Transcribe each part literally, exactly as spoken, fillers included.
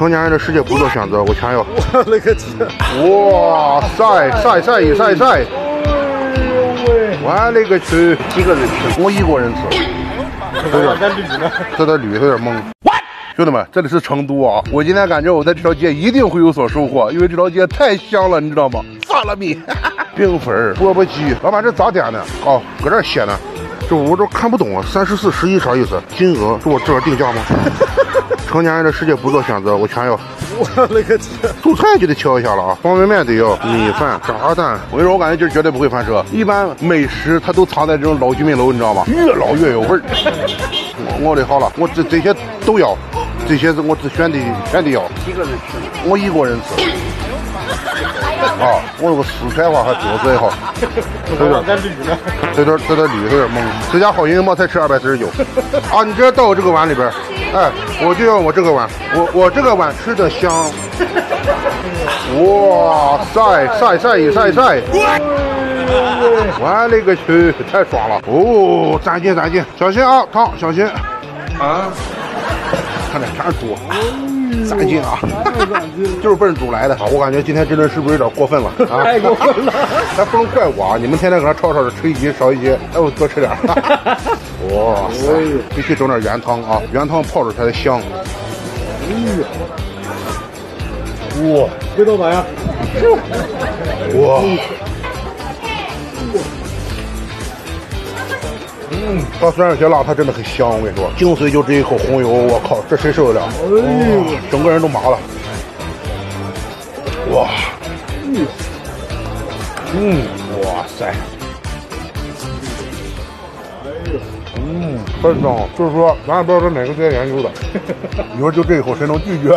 成年人的世界不做选择。我强有，我勒个天！哇塞晒晒一晒晒！我勒个去！一个人吃，我一国人吃。有点捋呢，有点捋，有点懵。兄弟们，这里是成都啊！我今天感觉我在这条街一定会有所收获，因为这条街太香了，你知道吗？萨拉米、冰粉、钵钵鸡，老板这咋点呢？哦，搁这写呢。 这我这看不懂啊，三十四十一啥意思？金额是我自个儿定价吗？成年人的世界不做选择，我全要。我勒个天！主菜就得敲一下了啊，方便面得要，米饭、炸蛋。我跟你说，我感觉今儿绝对不会翻车。一般美食它都藏在这种老居民楼，你知道吗？越老越有味儿。我我得好了，我这这些都要，这些我只选的全得要。一个人吃？我一个人吃。啊，我有个四川话还多嘴好，有点在捋呢，有点有点捋，有点懵。这家好云冒菜吃二百四十九，啊，你直接倒我这个碗里边，哎，我就要我这个碗，我我这个碗吃的香。哇塞晒晒一晒晒，我勒个去，太爽了！哦，攒劲攒劲，小心啊，烫，小心。啊，看点啥多。 攒劲啊！就是奔主来的啊！我感觉今天这顿是不是有点过分了啊？太过分了！咱不能怪我啊！你们天天搁那吵吵着吃一斤少一斤，哎，我多吃点。哇塞！必须整点原汤啊！原汤泡着才得香。哇！味道咋样？哇！嗯，它虽然有些辣，它真的很香。我跟你说，精髓就这一口红油，我靠，这谁受得了？哎呦，整个人都麻了。哇，嗯，嗯，哇塞，嗯，真正就是说，咱也不知道这哪个最研究的。你说就这一口，谁能拒绝？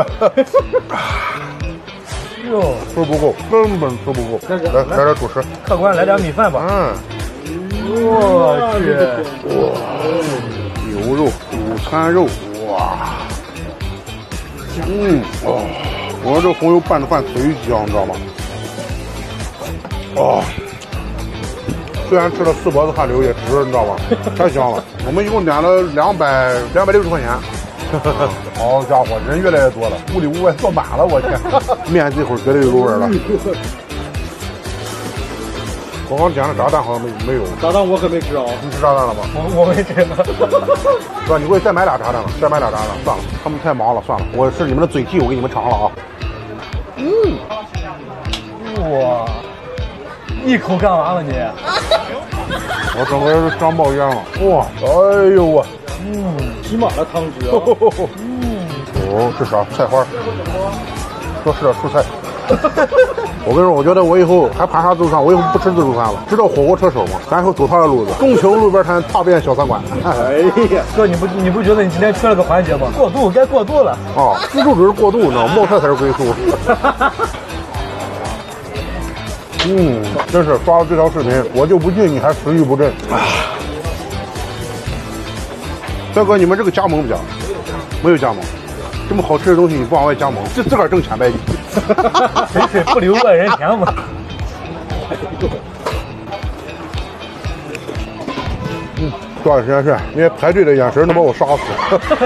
哟，吃不够，根本吃不够。来，来点主食。客官，来点米饭吧。嗯。 我去！哇，牛肉、午餐肉，哇，嗯，哦，我这红油拌着饭贼香，你知道吗？哦，虽然吃了四脖子汗流也值，你知道吗？太香了！我们一共点了两百两百六十块钱。 好家伙，人越来越多了，屋里屋外坐满了，我天！面这会儿绝对有味儿了。我刚点了炸蛋，好像没没有。炸蛋我可没吃啊！你吃炸蛋了吗？我我没吃呢。哥，你给我再买俩炸蛋吧，再买俩炸蛋。算了，他们太忙了，算了。我是你们的嘴替，我给你们尝了啊。嗯。哇！一口干完了你。我整个人都张冒烟了。哇！哎呦我。嗯，起码的汤汁。嗯。哦，这啥？菜花。多吃点蔬菜。 我跟你说，我觉得我以后还盘啥自助餐？我以后不吃自助餐了。知道火锅车手吗？咱说走他的路子，纵情路边摊，踏遍小餐馆。哎呀，哥，你不你不觉得你今天缺了个环节吗？过渡该过渡了。哦，自助只是过渡，你知道吗？冒菜才是归宿。嗯，真是刷了这条视频，我就不信你还食欲不振。大哥，你们这个加盟不加？没有加盟。 这么好吃的东西你不往外加盟，就自个儿挣钱呗。肥水不流外人田嘛。嗯，抓紧时间睡，因为排队的眼神能把我杀死。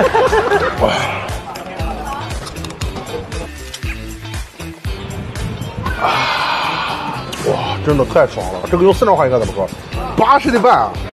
哇，真的太爽了！这个用四川话应该怎么说？巴适的办啊！